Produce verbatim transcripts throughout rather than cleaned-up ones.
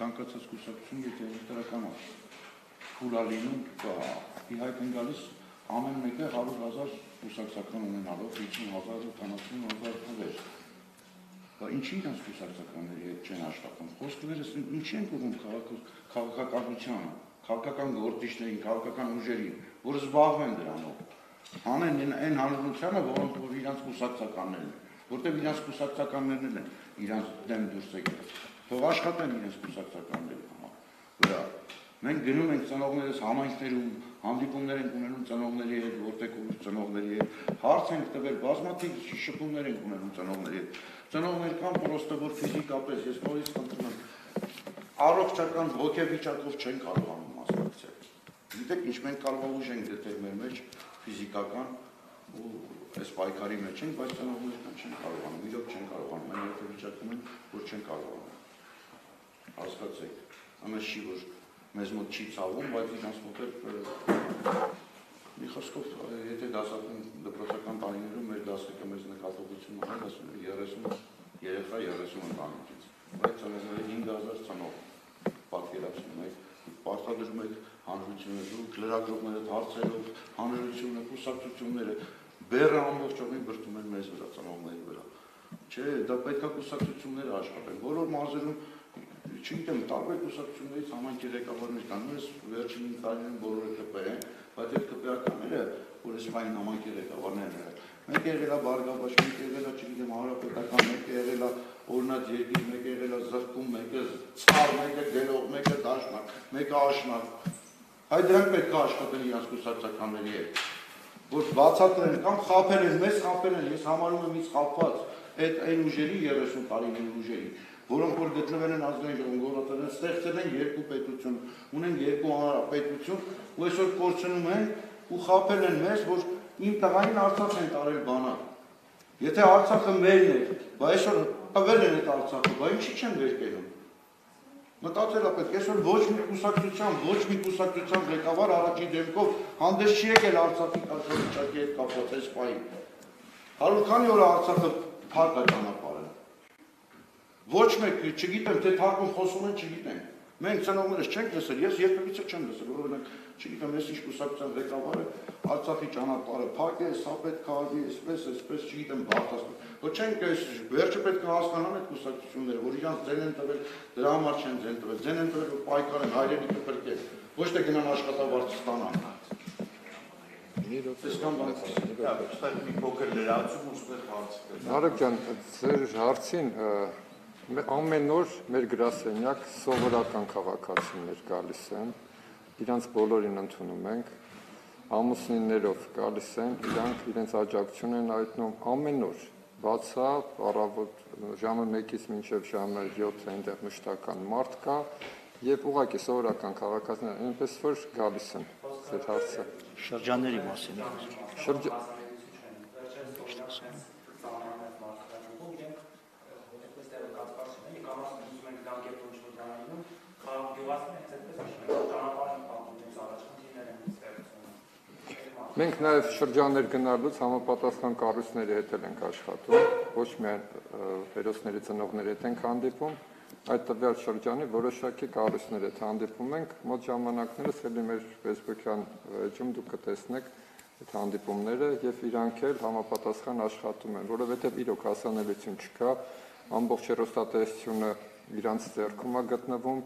Ցանկացած կուսակցություն եթե ինտերակամաց փուլա լինում կա իհայտ ընկալիս ամեն մեկը հարյուր հազար կուսակցական ունենալով հազար ութ հարյուր ութ հարյուր թվեր դա ինչի՞ դաս կուսակցականների հետ չեն աշխատում խոսքներս ինչի՞ են կողում քաղաքականությանը քաղաքական գործիչներին քաղաքական ուժերին որ զբաղվում են դրանով անեն այն հանրությանը որոնք որ իրանց կուսակցականներն են որտեղ իրանց կուսակցականներն են իրանց դեմ դուրս եկել Թող աշխատեն իրենց կուսակցականները։ Մենք գնում ենք ծնողներս համայնքներում, հանդիպումներ ենք ունենում ծնողների հետ, որդեգրում ծնողների հետ, հարց ենք տվել, բազմաթիվ շփումներ ենք ունենում ծնողների հետ։ Ծնողներ կան, պրոստը որ ֆիզիկապես, ես նորից խնդրում եմ, առողջական ոգեվիճակով չեն կարողանում մասնակցել։ Գիտեք, ինչ մենք կարողանում ենք դնել մեր մեջ ֆիզիկական ու այս պայքարի մեջ ենք, բայց ծնողներն չեն կարողանում, իրոք չեն կարողանում, այն ոգեվիճակում են, որ չեն կարողանում։ Հասկացեք, ամենի որ մեզ մոտ չի ցավում, բայց իրանց մոտ էլ մի խոսքով, եթե դասական դպրոցական տարիներում մեր դասը մեզ նկատողություն ունեն, ասում են երեսուն երեխա երեսուն ընտանիքից, բայց ծնողները հինգ հազար ծնող պատկերացնում եք, պարտադրում եք հանրությունը, լրագրողները հարցերով, հանրությունը, կուսակցությունները բեռը ամբողջովին բրդում են մեզ վրա, ծնողների վրա։ Չէ, դա պետք է կուսակցությունները աշխատեն, որ որ մարզերում Չգիտեմ, տարբեր կուսակցություններից համայնքի ղեկավարներ կան, այս վերջին հինգ տարիներին բոլորը ԿՊ են, բայց այդ ԿՊ-ականները, որ այս մայիսին համայնքի ղեկավարներն են, մեկ եղել է Բարգավաճ, մեկ եղել է, չգիտեմ, Հանրապետական, մեկ եղել է Օրինակ երկիր, մեկ եղել է Զրկում, մեկը Ցար, մեկը Գելող, մեկը Դաշնակ, մեկը Աշնակ։ Այդ դրանք պետք է աշխատեն իրենց կուսակցականների հետ, որ բացատրեն կամ խաբել են, մեզ խաբել են, ես համարում եմ ինձ խաբված այդ այն ուժերի, երեսուն տարիների ուժերի Որոնք որ գտնվել են ազգային ժողովուրդը, ստեղծել են երկու պետություն, ունեն երկու հանրապետություն, ու այսօր կորցնում են ու խաբել են մեզ, որ իմ տղային Արցախ են տարել բանակ։ Եթե Արցախը մերն է, բայց այսօր տվել են այդ Արցախը, բայց ինչի՞ չեն վերկերում։ Մտածել է պետք, այսօր ոչ մի կուսակցության, ոչ մի կուսակցության ղեկավար առաջի դեմքով հանդես չի եկել Արցախի կարգավիճակի հետ կապված այս պահին։ Հարյուր քանի օր Արցախը փակ է ճանապարհը։ Ոչ մեկ, չգիտեմ, թե թարգում խոսում են, չգիտեմ, մենք ծնողներս չենք լսել, ես երբևիցե չեմ լսել, օրինակ, չգիտեմ, ես ինչ կուսակցության ղեկավարը, Արցախի ճանապարհը փակ է, սա պետք է արվի, այսպես, այսպես, չգիտեմ, բախտացնում, որ չենք այս վերջը պետք է հասկանան այդ կուսակցությունները, որ իրանց ձեն են տվել, դրա համար չեն ձեն տվել, ձեն են տվել, որ պայքարեն, հայրենիքը փրկեն, ոչ թե գնան աշխատավարձ ստանան։ Նարեկ ջան, ձեր հարցին Ամեն օր մեր գրասենյակ սովորական քաղաքացիներ գալիս են, իրանց բոլորին ընդունում ենք, ամուսիններով գալիս են, իրանք իրենց աջակցություն են այտնում, ամեն օր, բացատ, առավոտ ժամը մեկից մինչև ժամը յոթ այնտեղ մշտական մարդ կա, եւ ուղղակի սովորական քաղաքացիներ, այնպես որ գալիս են, այդ հարցը։ Շրջանների մասին։ Շրջան Մենք նաև շրջաններ գնալուց համապատասխան կառույցների հետ ենք աշխատում, ոչ միայն հերոսների ծնողների հետ ենք հանդիպում, այդ տվյալ շրջանի որոշակի կառույցների հետ հանդիպում ենք, մոտ ժամանակներս հենց մեր Facebook-յան էջում դուք կտեսնեք այդ հանդիպումները եւ իրանք էլ համապատասխան աշխատում են, որովհետեւ իրոք հասանելիություն չկա, ամբողջ հեռուստատեսությունը իրանց ձեռքում է գտնվում,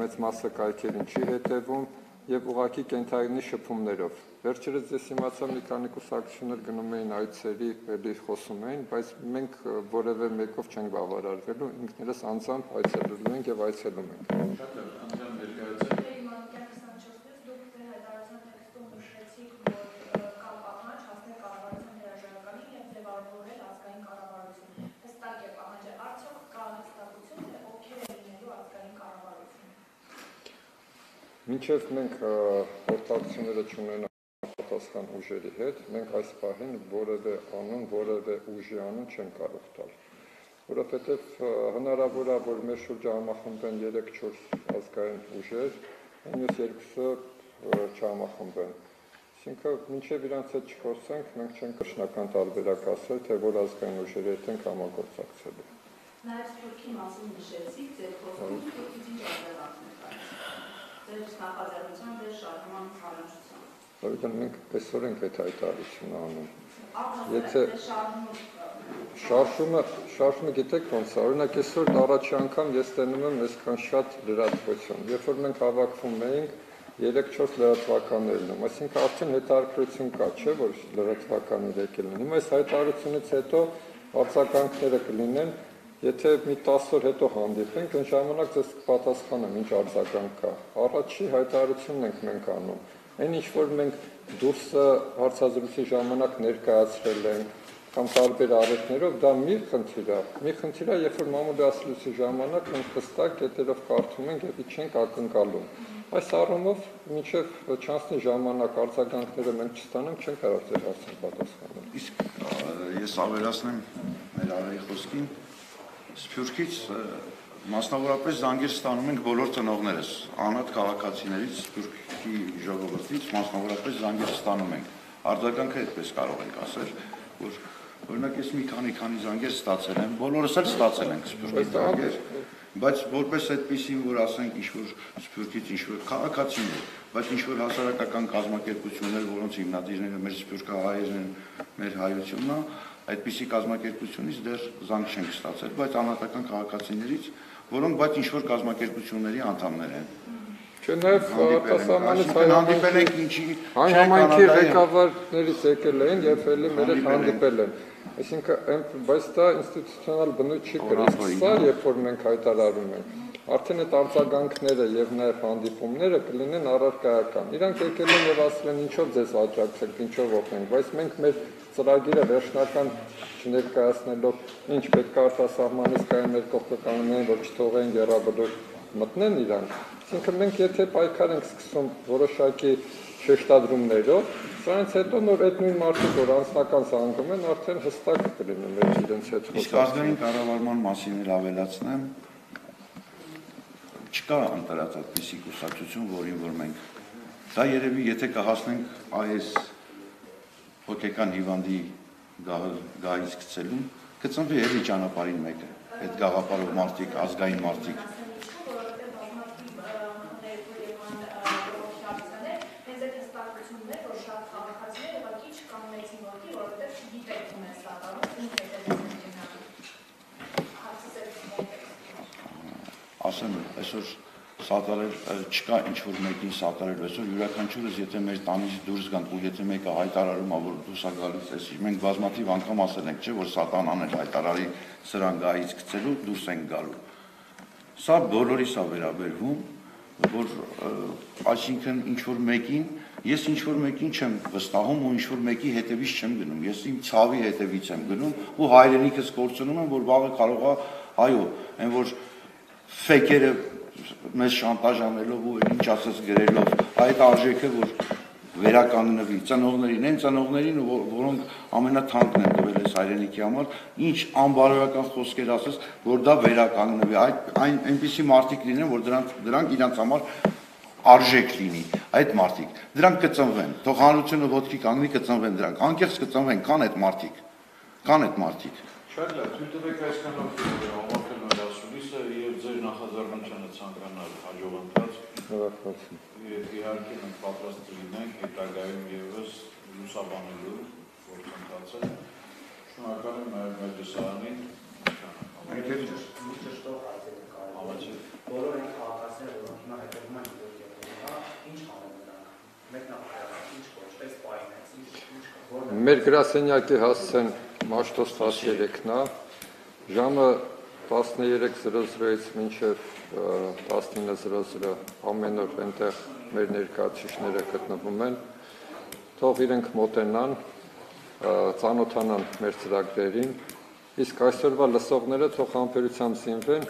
մեծ մասը կայքերին չի հետևում եւ ուղղակի կենթանի շփումներով։ Վերջերս ես իմացա մի քանի կուսակցություններ գնում էին այցերի, ելի խոսում էին, բայց մենք որևէ մեկով չենք բավարարվելու, ինքներս անձամբ այցելում ենք եւ այցելում ենք։ Շատ լավ, անձամբ ներկայացնում եք։ Մինչև մենք հորտակցությունները չունենանք պատասխան ուժերի հետ, մենք այս պահին որևէ անուն, որևէ ուժի անուն չենք կարող տալ, որովհետև հնարավոր է, որ մեր շուրջը համախմբեն երեք-չորս ազգային ուժեր, մյուս երկուսը չհամախմբեն։ Այսինքն, մինչև իրանց հետ չխոսենք, մենք չենք կշնական տարբերակ ասել, թե որ ազգային ուժերի հետ ենք համագործակցելու։ Նաև Թուրքիի մասին նշեցիք, ձեր խոսքով Թուրքիից ինչ արձագանք եք Մենք այսօր ենք այդ հայտարարությունը անում։ Շարժումը գիտեք ոնց է, օրինակ այսօր առաջին անգամ ես տեսնում եմ այսքան շատ լրատվություն։ Երբ որ մենք հավաքվում էինք, երեք-չորս լրատվականներ լինում, այսինքն արդեն հետաքրքրություն կա, չէ՞ որ լրատվականներ եկել են։ Հիմա այս հայտարարությունից հետո արձագանքները կլինեն։ Եթե մի տասը օր հետո հանդիպենք, այն ժամանակ ձեզ կպատասխանեմ ինչ արձագանք կա։ Առաջի հայտարարությունն ենք մենք անում։ Այն ինչ որ մենք դուրս հարցազրույցի ժամանակ ներկայացրել ենք կամ տարբեր առիթներով, դա մի խնդիր է։ Մի խնդիր է, երբ որ մամուլի ժամանակ մենք հստակ կետերով կարդում ենք եւ չենք ակնկալում։ Այս առումով մինչեւ չանցնի ժամանակ արձագանքները մենք չստանանք, չենք կարող ձեր հարցին պատասխանել։ Իսկ ես ավելացնեմ մեր արարի խոսքին Սփյուռքից մասնավորապես զանգեր ստանում ենք բոլոր ծնողներս, անհատ քաղաքացիներից, Սփյուռքի ժողովրդից մասնավորապես զանգեր ստանում ենք։ Արձագանքը այդպես կարող ենք ասել, որ օրինակ ես մի քանի քանի զանգեր ստացել եմ, բոլորս էլ ստացել ենք Սփյուռքից զանգեր, բայց որպես այդպեսին, որ ասենք ինչ-որ Սփյուռքից ինչ-որ քաղաքացիներ, բայց ինչ-որ հասարակական կազմակերպություններ, որոնց հիմնադիրները մեր սփյուռքահայերն են, մեր հայությունն է, այդպիսի կազմակերպությունից դեռ զանգ չենք ստացել, բայց անհատական քաղաքացիներից, որոնք բայց ինչ-որ կազմակերպությունների անդամներ են։ Չէ, նաև տասամանից հանդիպել ենք, ինչի համայնքի ղեկավարներից եկել են եւ ելի մերը հանդիպել են։ Այսինքն, բայց դա ինստիտուցիոնալ բնույթ չի կրում։ Սա երբ որ մենք հայտարարում ենք, արդեն այդ արձագանքները եւ նաեւ հանդիպումները կլինեն առարկայական։ Իրանք եկել են եւ ասել են ինչով ձեզ աջակցենք, ինչով օգնենք, բայց մենք մեր ծրագիրը վերջնական չներկայացնելով ինչ պետք է արտասահմանից կային մեր կողմնակիցներին, որ չթողեն գերաբնույթ մտնեն իրանք։ Այսինքն մենք եթե պայքար ենք սկսում որոշակի շեշտադրումներով, սրանից հետո նոր այդ նույն մարդիկ, որ անձնական զանգում են, արդեն հստակ կլինեն մեր իրենց հետ խոսքը։ Իսկ ազգային կառավարման մասին էլ ավելացնեմ, չկա ընտրած այդպիսի կուսակցություն, որին որ մենք դա երևի եթե կհասնենք այս հոգեկան հիվանդի գահից գցելուն, կծնվի էլի ճանապարհին մեկը, այդ գաղափարով մարդիկ, ազգային մարդիկ։ Ասեմ, այսօր սատարել չկա ինչ-որ մեկին սատարել այսօր, յուրաքանչյուրս եթե մեր տանից դուրս գանք ու եթե մեկը հայտարարում է, որ դուրս է գալիս, էսի մենք բազմաթիվ անգամ ասել ենք, չէ՞ որ սատանան է հայտարարի սրան գայից գցելու, դուրս են գալու։ Սա բոլորիս է վերաբերվում, որ այսինքն ինչ-որ մեկին, ես ինչ-որ մեկին չեմ վստահում ու ինչ-որ մեկի հետևից չեմ գնում, ես իմ ցավի հետևից եմ գնում ու հայրենիքս կորցնում եմ, որ վաղը կարող է, այո, այն որ ֆեյքերը մեզ շանտաժ անելով ու ինչ ասած գրելով, այդ արժեքը, որ վերականգնվի ծնողներին, այն ծնողներին, որոնք ամենաթանկն են տվել այս հայրենիքի համար, ինչ անբարոյական խոսքեր ասած, որ դա վերականգնվի, այն այնպիսի մարդիկ լինեն, որ դրանք իրանց համար արժեք լինի, այդ մարդիկ, դրանք կծնվեն, թող հանրությունը ոտքի կանգնի, կծնվեն դրանք, անկեղծ կծնվեն, կան այդ մարդիկ, կան այդ մարդիկ։ Շատ լավ, դուք տվեք այսքանով և ձեր նախաձեռնությանը ցանկանալ հաջողընթաց, և իհարկե մենք պատրաստ լինենք հետագայում ևս լուսաբանելու գործընթացը։ Շնորհակալ եմ նաև մեր տեսարանին։ Մեր գրասենյակի հասցեն մաշտոց տասներկն է, ժամը տասներեք զրո զրոից մինչև տասնինը զրո զրո ամեն օր այնտեղ մեր ներկայացուցիչները գտնվում են, թող իրենք մոտենան, ծանոթանան մեր ծրագրերին, իսկ այսօրվա լսողները թող համբերությամբ զինվեն,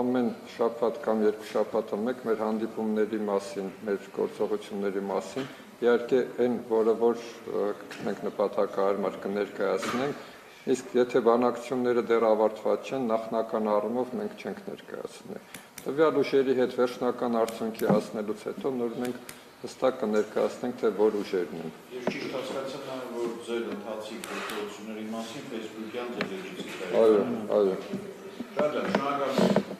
ամեն շաբաթ կամ երկու շաբաթը մեկ մեր հանդիպումների մասին, մեր գործողությունների մասին, իհարկե այն որը որ մենք նպատակահարմար կներկայացնենք, իսկ եթե բանակցությունները դեռ ավարտված չեն, նախնական առումով մենք չենք ներկայացնի։ Տվյալ ուժերի հետ վերջնական արդյունքի հասնելուց հետո նոր մենք հստակ կներկայացնենք, թե որ ուժերն են։ Ես ճիշտ հասկացա նա, որ ձեր ընթացիկ գործողությունների մասին Facebook-յան ձեր էջից։ Այո, այո։ Շատ շնորհակալ եմ։